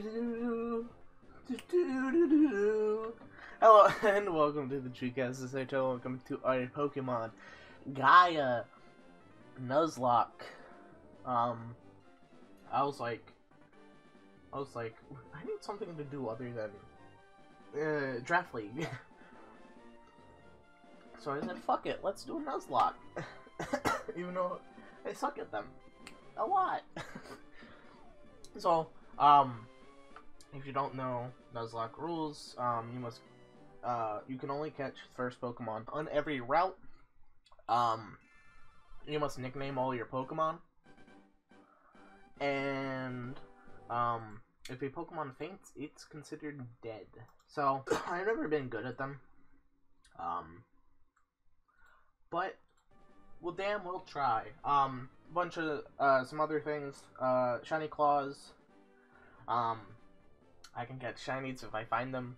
Hello and welcome to the Chucast. This is Hartou. Welcome to our Pokemon Gaia Nuzlocke. I was like, I need something to do other than Draft League. So I said, fuck it, let's do a Nuzlocke. Even though I suck at them a lot. So, if you don't know Nuzlocke rules, you must, you can only catch first Pokemon on every route. You must nickname all your Pokemon. And, if a Pokemon faints, it's considered dead. So, I've never been good at them. But, well, damn, we'll try. Bunch of, some other things, shiny claws, I can catch shinies if I find them,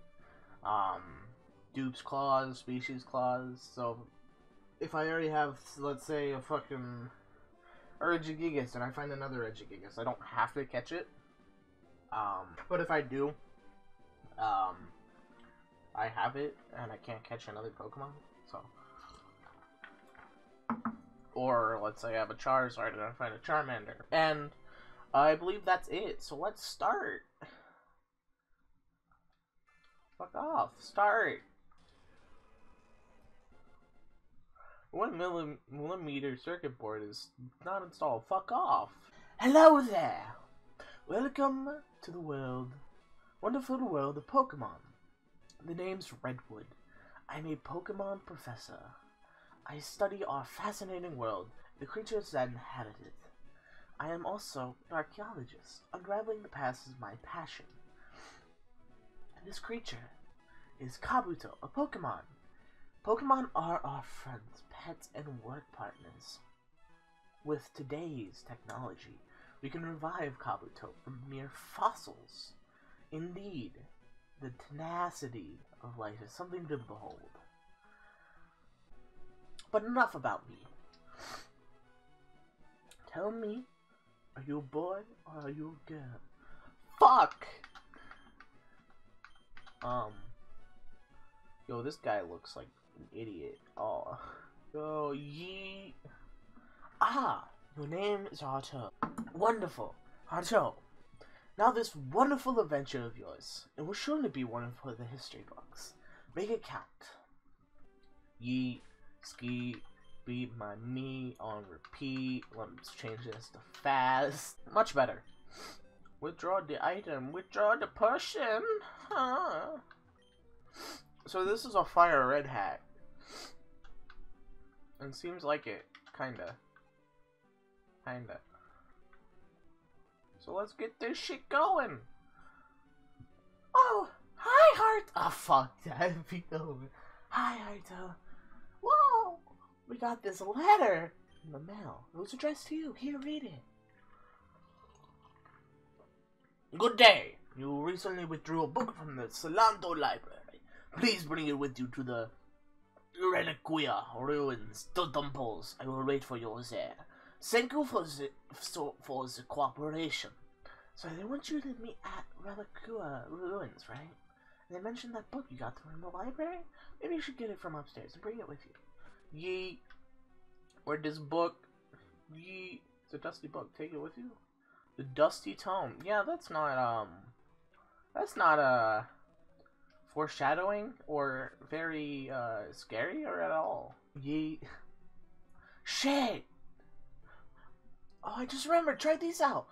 dupes claws, species claws, so, if I already have, let's say, a fucking Regigigas, and I find another Regigigas, I don't have to catch it, but if I do, I have it, and I can't catch another Pokemon, so. Or, let's say I have a Charizard and I find a Charmander. And I believe that's it. So let's start. Fuck off. Start. One millimeter circuit board is not installed. Fuck off. Hello there. Welcome to the world. Wonderful world of Pokemon. The name's Redwood. I'm a Pokemon professor. I study our fascinating world, the creatures that inhabit it. I am also an archaeologist. Unraveling the past is my passion. And this creature is Kabuto, a Pokemon. Pokemon are our friends, pets, and work partners. With today's technology, we can revive Kabuto from mere fossils. Indeed, the tenacity of life is something to behold. But enough about me. Tell me, are you a boy or are you a girl? Fuck! Yo, this guy looks like an idiot. Oh. Yo, ye. Ah, your name is Hartou. Wonderful, Hartou. Now this wonderful adventure of yours, it will surely be one for the history books. Make it count. Ye. Ski, beat my knee on repeat. Let's change this to fast. Much better. Withdraw the item. Withdraw the person. Huh. So this is a fire red hat. And seems like it. Kinda. Kinda. So let's get this shit going. Oh, hi, Hart. Oh, fuck that. Hi, Hartou. Whoa! We got this letter in the mail. It was addressed to you. Here, read it. Good day. You recently withdrew a book from the Solando library. Please bring it with you to the Reliquia ruins, the temples. I will wait for you there. Thank you for the cooperation. So they want you to meet at Reliquia ruins, right? They mentioned that book you got from the library? Maybe you should get it from upstairs and bring it with you. Ye. Where'd this book? Ye. It's a dusty book. Take it with you? The Dusty Tome. Yeah, that's not, foreshadowing or very, scary or at all. Ye. Shit! Oh, I just remembered. Try these out.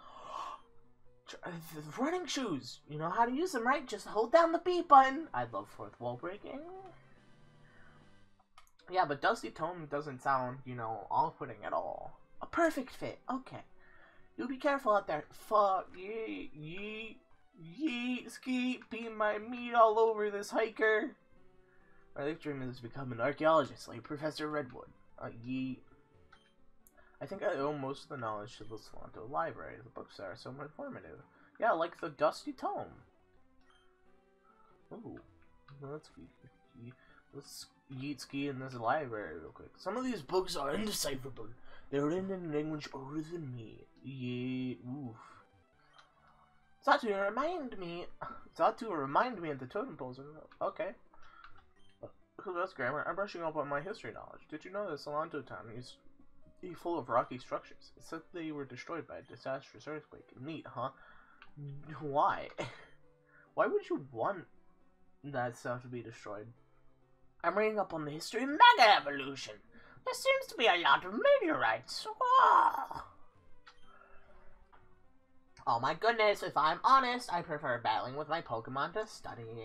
Running shoes. You know how to use them, right? Just hold down the B button. I love fourth wall breaking. Yeah, but Dusty Tome doesn't sound, you know, off-putting at all. A perfect fit. Okay. You be careful out there. Fuck. Yee. Yee. Yee. Ski. Be my meat all over this hiker. My lecture dream is to become an archaeologist like Professor Redwood. Yee. I think I owe most of the knowledge to the Solando library. The books are so informative. Yeah, like the Dusty Tome. Ooh. Let's yeet ski in this library real quick. Some of these books are indecipherable. They're written in language older than me. Yeah, oof. It's not to remind me of the totem poles. Okay. Who loves grammar? I'm brushing up on my history knowledge. Did you know that Solando town used to be full of rocky structures? It said they were destroyed by a disastrous earthquake. Neat, huh? Why? Why would you want that stuff to be destroyed? I'm reading up on the history of Mega Evolution. There seems to be a lot of meteorites. Whoa. Oh my goodness, if I'm honest, I prefer battling with my Pokemon to studying.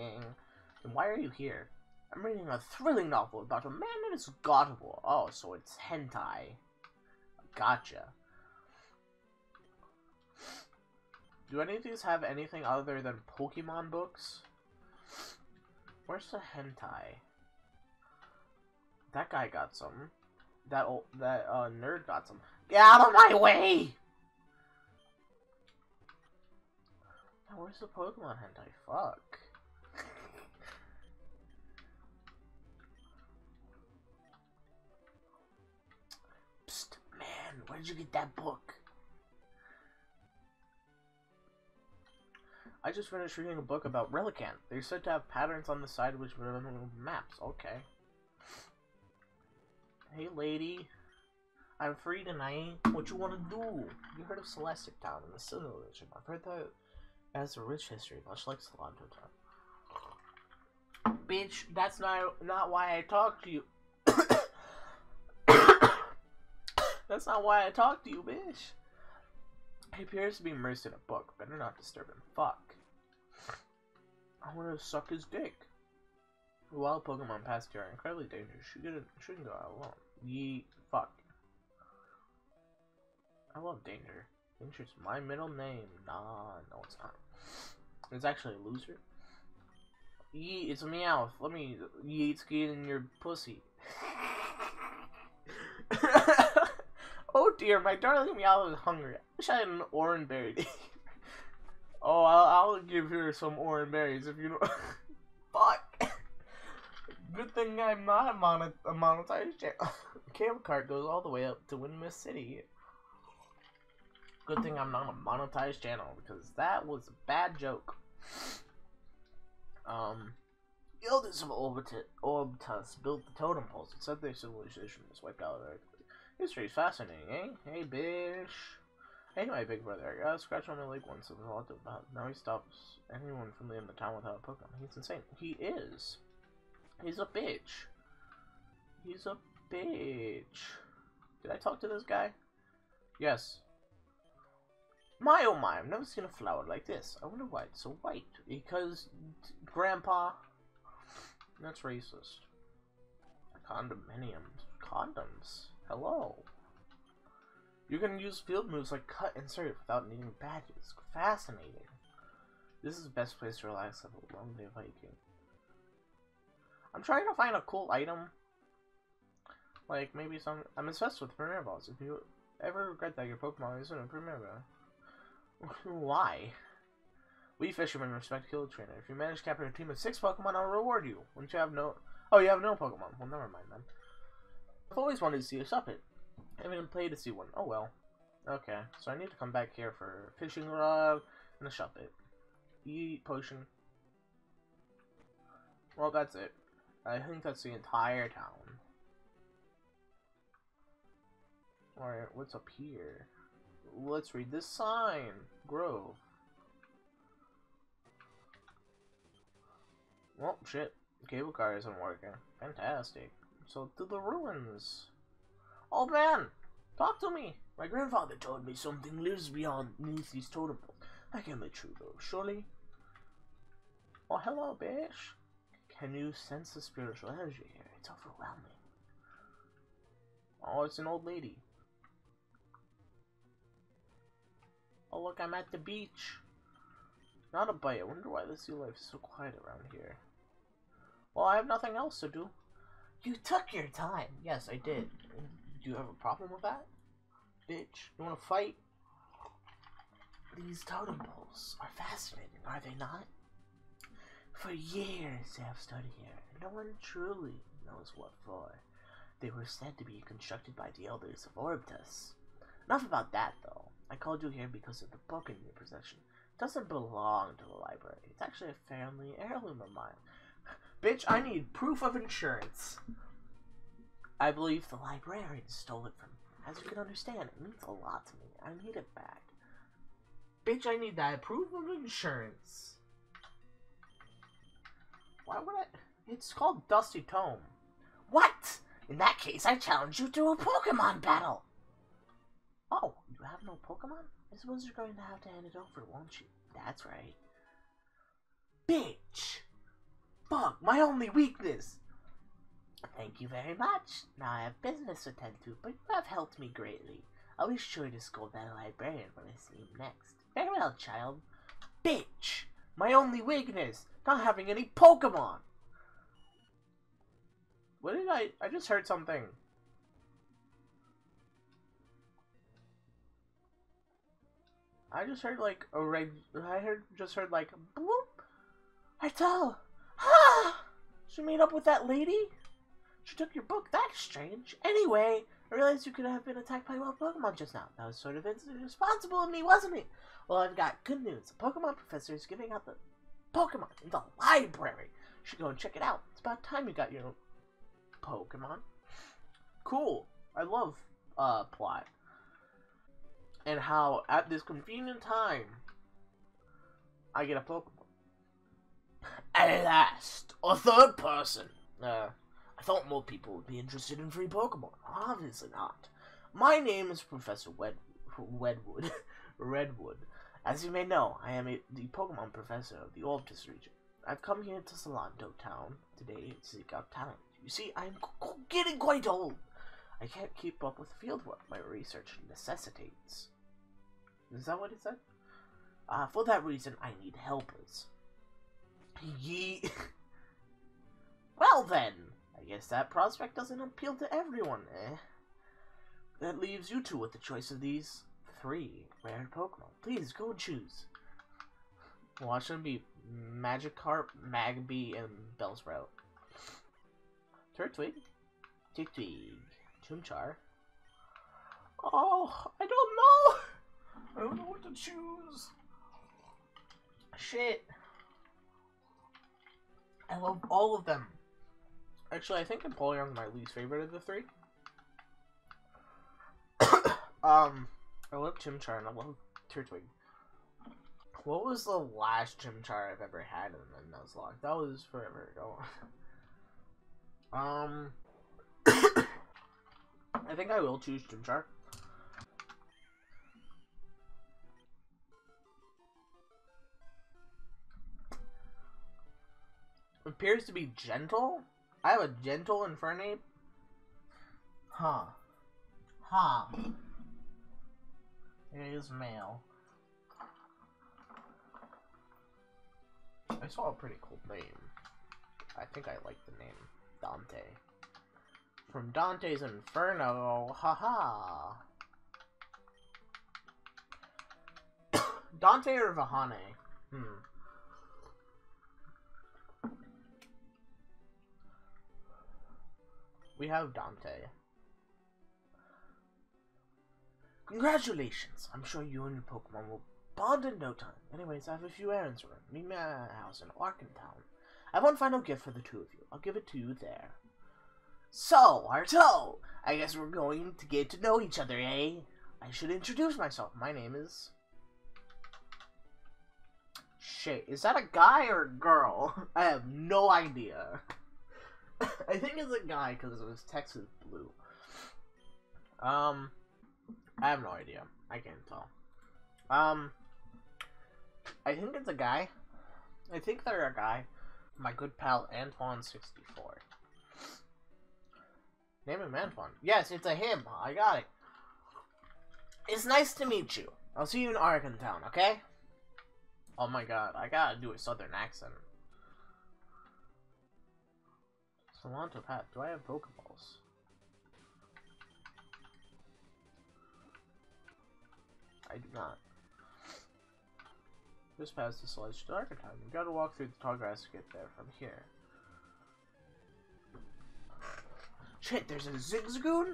Then why are you here? I'm reading a thrilling novel about a man and his god war. Oh, so it's hentai. Gotcha. Do any of these have anything other than Pokemon books? Where's the hentai? That guy got some. That nerd got some. Get out of my way! Now where's the Pokemon hentai? Fuck. Psst, man, where did you get that book? I just finished reading a book about Relicanth. They're said to have patterns on the side which resemble maps. Okay. Hey lady, I'm free tonight. What you wanna do? You heard of Celestic Town in the Silver Region. I've heard that it has a rich history, much like Solando Town. Bitch, that's not why I talked to you. That's not why I talked to you, bitch. He appears to be immersed in a book. Better not disturb him. Fuck. I want to suck his dick. Wild Pokemon past here are incredibly dangerous. Shouldn't go out alone. Ye fuck. I love danger. Danger's my middle name. Nah, no it's not. It's actually a loser. Ye, it's a meow. Let me yeet ski in your pussy. Oh dear, my darling Meowth is hungry. I wish I had an orange berry. Oh, I'll give her some orange berries if you don't. Fuck. Good thing I'm not a monetized channel. Camp cart goes all the way up to Windmiss City. Good thing I'm not a monetized channel because that was a bad joke. The elders of Orbitus built the totem poles. It said their civilization was wiped out of Earth. History's fascinating, eh? Hey, bitch. Hey, my big brother. I got a scratch on my leg once. It was all about. Now he stops anyone from leaving the town without a Pokemon. He's insane. He is. He's a bitch. He's a bitch. Did I talk to this guy? Yes. My oh my, I've never seen a flower like this. I wonder why it's so white. Because Grandpa. That's racist. Condominiums. Condoms. Hello. You can use field moves like cut and serve without needing badges. Fascinating. This is the best place to relax after a long day of hiking. I'm trying to find a cool item. Like maybe some. I'm obsessed with Premier Balls. If you ever regret that your Pokemon isn't a Premier Ball. Why? We fishermen respect Kill Trainer. If you manage to capture a team of 6 Pokemon, I'll reward you. Once you have no. Oh, you have no Pokemon. Well, never mind then. I've always wanted to see a Shuppet. I haven't even played to see one. Oh well. Okay, so I need to come back here for a fishing rod and a Shuppet. Eat potion. Well, that's it. I think that's the entire town. Alright, what's up here? Let's read this sign. Grove. Well, shit. Cable car isn't working. Fantastic. So, to the ruins. Old man, talk to me. My grandfather told me something lives beyond these totem poles. That can't be true, though, surely. Oh, hello, bitch. Can you sense the spiritual energy here? It's overwhelming. Oh, it's an old lady. Oh, look, I'm at the beach. Not a bite. I wonder why the sea life is so quiet around here. Well, I have nothing else to do. You took your time. Yes, I did. Do you have a problem with that? Bitch, you wanna fight? These totem poles are fascinating, are they not? For years they have stood here, and no one truly knows what for. They were said to be constructed by the elders of Orbitus. Enough about that, though. I called you here because of the book in your possession. doesn't belong to the library. It's actually a family heirloom of mine. Bitch, I need proof of insurance. I believe the librarian stole it from me. As you can understand, it means a lot to me. I need it back. Bitch, I need that proof of insurance. Why would I? It's called Dusty Tome. What? In that case, I challenge you to a Pokemon battle. Oh, you have no Pokemon? I suppose you're going to have to hand it over, won't you? That's right. Bitch! Fuck, my only weakness! Thank you very much. Now I have business to attend to, but you have helped me greatly. I'll be sure to scold that librarian when I see him next. Farewell, child. Bitch! My only weakness! Not having any Pokemon! What did I just heard something. I just heard like a just heard like bloop. Hartou! Ah! She made up with that lady? She took your book, that's strange. Anyway, I realized you could have been attacked by wild Pokemon just now. That was sort of irresponsible of me, wasn't it? Well, I've got good news. The Pokemon professor is giving out the Pokemon in the library. You should go and check it out. It's about time you got your own Pokemon. Cool. I love plot. And how at this convenient time I get a Pokemon. At last, a third person. I thought more people would be interested in free Pokemon. Obviously not. My name is Professor Redwood. As you may know, I am the Pokemon Professor of the Orbitus region. I've come here to Solando Town today to seek out talent. You see, I'm getting quite old. I can't keep up with fieldwork my research necessitates. Is that what it said? For that reason, I need helpers. Ye. Well then. I guess that prospect doesn't appeal to everyone, eh? That leaves you two with the choice of these three rare Pokemon. Please, go and choose. Watch them be Magikarp, Magby, and Bellsprout. Turtwig, Ticktwig, Chimchar. Oh, I don't know! I don't know what to choose! Shit. I love all of them. Actually, I think Napoleon's my least favorite of the three. I love Chimchar and I love Turtwig. What was the last Chimchar I've ever had in the Nuzlocke? That was forever ago. I think I will choose Chimchar. Appears to be gentle. I have a gentle Infernape? Huh. Huh. It is male. I saw a pretty cool name. I think I like the name. Dante. From Dante's Inferno. Haha. Dante or Vahane? We have Dante. Congratulations! I'm sure you and your Pokemon will bond in no time. Anyways, I have a few errands to run. Meet me at my house in Arkham Town. I have one final gift for the two of you. I'll give it to you there. So, Hartou! I guess we're going to get to know each other, eh? I should introduce myself. My name is... Shit, is that a guy or a girl? I have no idea. I think it's a guy because it was Texas blue. I have no idea. I can't tell. I think it's a guy. I think they're a guy. My good pal Antoine64. Name him Antoine. Yes, it's a him. I got it. It's nice to meet you. I'll see you in Arkham Town, okay? Oh my god, I gotta do a southern accent. Solando Path. Do I have Pokeballs? I do not. This path is sledge to Arkan. You gotta walk through the tall grass to get there from here. Shit, there's a Zigzagoon?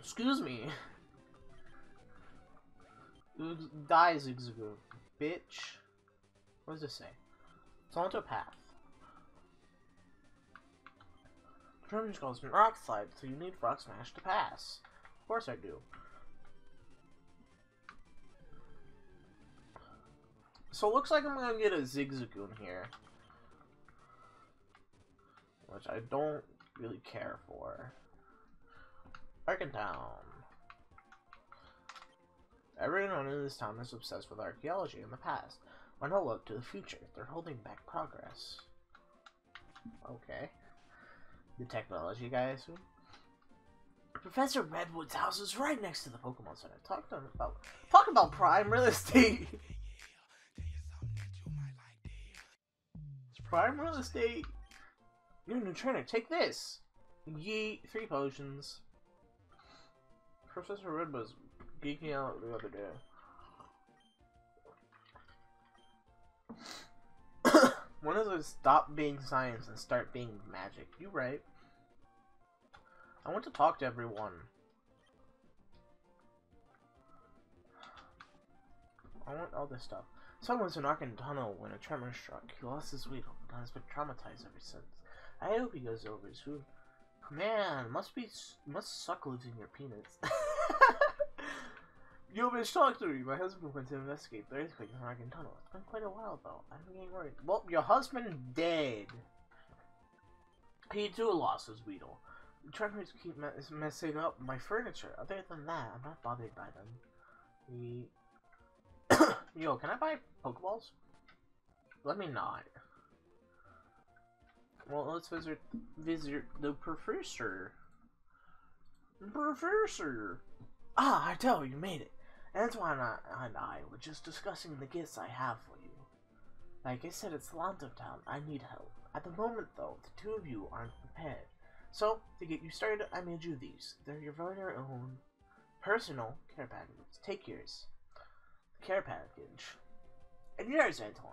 Excuse me. Die, Zigzagoon. Bitch. What does this say? Solando path. Trimming goes from rock slide, so you need rock smash to pass. Of course I do. So it looks like I'm gonna get a Zigzagoon here, which I don't really care for. Arkan town. Everyone in this town is obsessed with archaeology in the past. Want to look to the future. They're holding back progress. Okay. The technology guy, I assume. Professor Redwood's house is right next to the Pokemon Center. Talk to him about prime real estate. Prime real estate. You're a new trainer. Take this. Yeet. 3 potions. Professor Redwood was geeking out the other day. When does it stop being science and start being magic? You right. I want to talk to everyone. I want all this stuff. Someone's in Arkan Tunnel when a tremor struck. He lost his wheel and has been traumatized ever since. I hope he goes over soon. Man, must suck losing your peanuts. Yo, bitch, talk to me. My husband went to investigate the earthquake in Arkan Tunnel. It's been quite a while, though. I'm getting worried. Well, your husband dead. He too lost his Weedle. The trekkers keep messing up my furniture. Other than that, I'm not bothered by them. Yo, can I buy Pokeballs? Let me not. Well, let's visit the professor. Professor! Ah, Hartou, you made it. Antoine and I were just discussing the gifts I have for you. Like I said, it's Solando town. I need help. At the moment, though, the 2 of you aren't prepared. So, to get you started, I made you these. They're your very own personal care packages. Take yours. The care package. And yours, Antoine.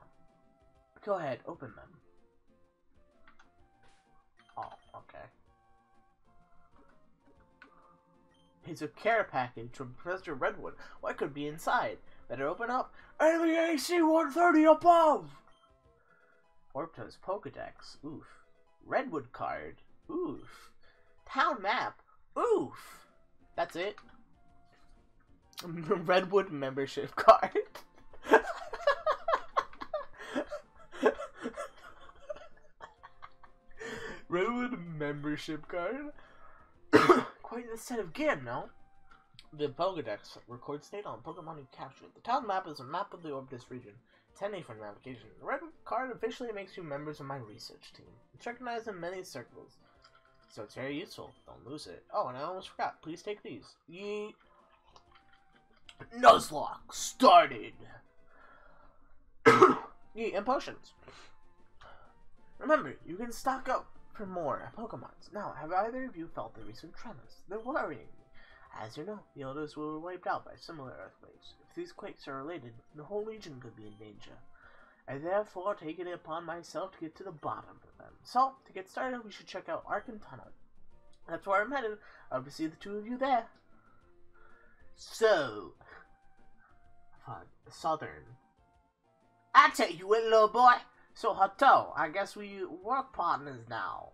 Go ahead, open them. Oh, okay. It's a care package from Professor Redwood. What could be inside? Better open up. LEAC 130 above! Orbitus Pokedex. Oof. Redwood card. Oof. Town map. Oof. That's it. Redwood membership card. Redwood membership card? Quite a set of gear, no? The Pokedex records data on Pokemon you captured. The town map is a map of the Orbitus region. It's handy for navigation. The Redwood card officially makes you members of my research team. It's recognized in many circles, so it's very useful. Don't lose it. Oh, and I almost forgot. Please take these. Yeet. Nuzlocke started. Yeet, and potions. Remember, you can stock up for more Pokemons. Now, have either of you felt the recent tremors? They're worrying me. As you know, the elders were wiped out by similar earthquakes. If these quakes are related, the whole region could be in danger. I therefore take it upon myself to get to the bottom of them. So, to get started, we should check out Arkan Tunnel. That's where I'm headed. I hope to see the 2 of you there. So, southern. I tell you what, little boy. So, Hartou, I guess we work partners now.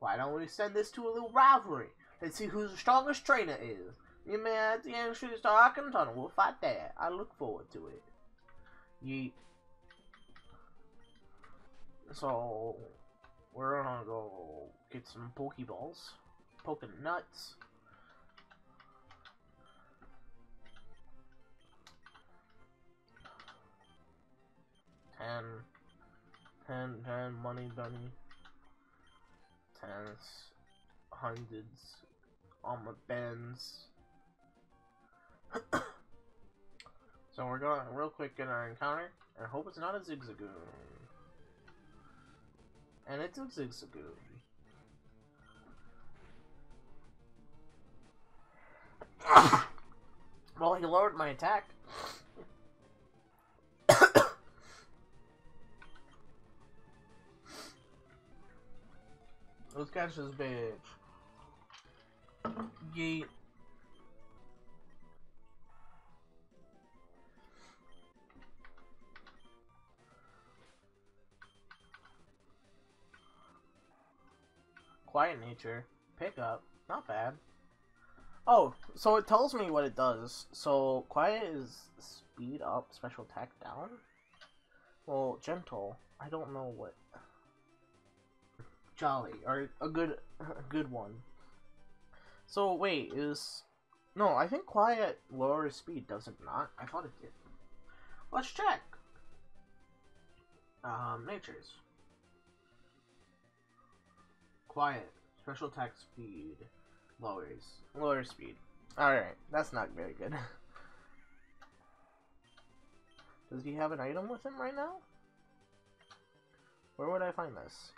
Why don't we send this to a little rivalry? Let's see who's the strongest trainer is. You man, at the end, shoot us to Arkan Tunnel. We'll fight there. I look forward to it. Yeet. So, we're gonna go get some Pokeballs. Poking nuts. Ten, money bunny, tens, hundreds, on my bends. So we're going real quick in our encounter, and I hope it's not a Zigzagoon. And it's a Zigzagoon. Well, he lowered my attack. Let's catch this bitch. Yeet. Quiet nature. Pick up. Not bad. Oh, so it tells me what it does. So, quiet is speed up, special attack down? Well, gentle. I don't know what. Jolly, or a good one. So, wait, is... No, I think quiet lowers speed, does it not? I thought it did. Let's check. Natures. Quiet. Special attack speed. Lowers. Lower speed. Alright, that's not very good. Does he have an item with him right now? Where would I find this?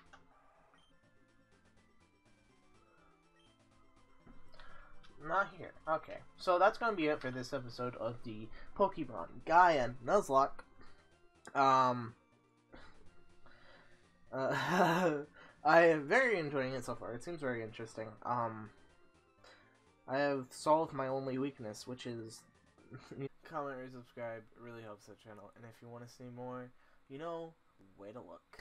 Not here. Okay, so that's going to be it for this episode of the Pokemon Gaia Nuzlocke. I am very enjoying it so far. It seems very interesting. I have solved my only weakness, which is... Comment or subscribe. It really helps the channel. And if you want to see more, you know, way to look.